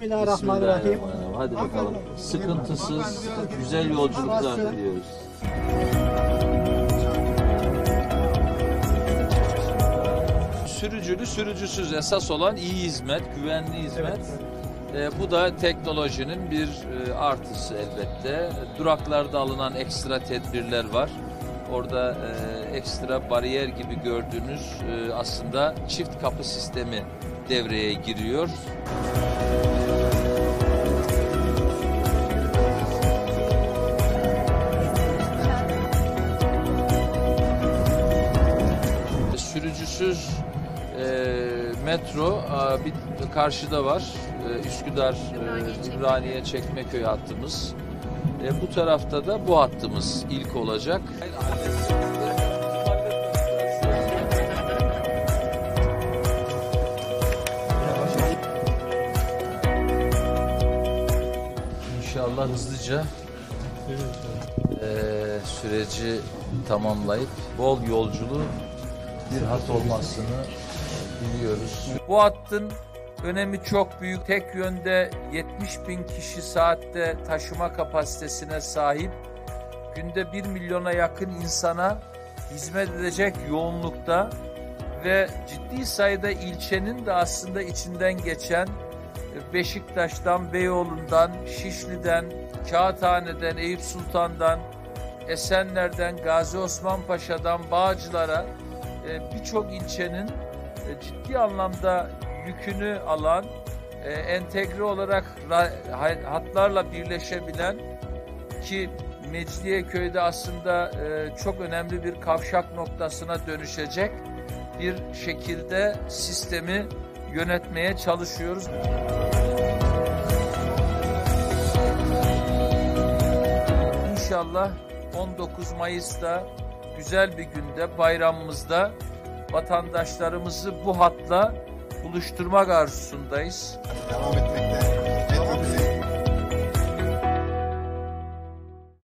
Bismillahirrahmanirrahim. Hadi bakalım. Sıkıntısız, güzel yolculuklar diliyoruz. Sürücülü, sürücüsüz esas olan iyi hizmet, güvenli hizmet. Evet. Bu da teknolojinin bir artısı elbette. Duraklarda alınan ekstra tedbirler var. Orada ekstra bariyer gibi gördüğünüz aslında çift kapı sistemi devreye giriyor. Sürücüsüz metro bir karşıda var. Üsküdar, Ümraniye, Çekmeköy hattımız. Bu tarafta da bu hattımız ilk olacak. İnşallah hızlıca süreci tamamlayıp bol yolculuğu bir hat olmasını biliyoruz. Bu hattın önemi çok büyük. Tek yönde 70.000 kişi saatte taşıma kapasitesine sahip, günde 1 milyona yakın insana hizmet edecek yoğunlukta ve ciddi sayıda ilçenin de aslında içinden geçen Beşiktaş'tan, Beyoğlu'ndan, Şişli'den, Kağıthane'den, Eyüp Sultan'dan, Esenler'den, Gazi Osman Paşa'dan, Bağcılar'a birçok ilçenin ciddi anlamda yükünü alan, entegre olarak hatlarla birleşebilen ki Mecidiyeköy'de aslında çok önemli bir kavşak noktasına dönüşecek bir şekilde sistemi yönetmeye çalışıyoruz. İnşallah 19 Mayıs'ta güzel bir günde, bayramımızda vatandaşlarımızı bu hatla buluşturmak arzusundayız. Devam etmekte.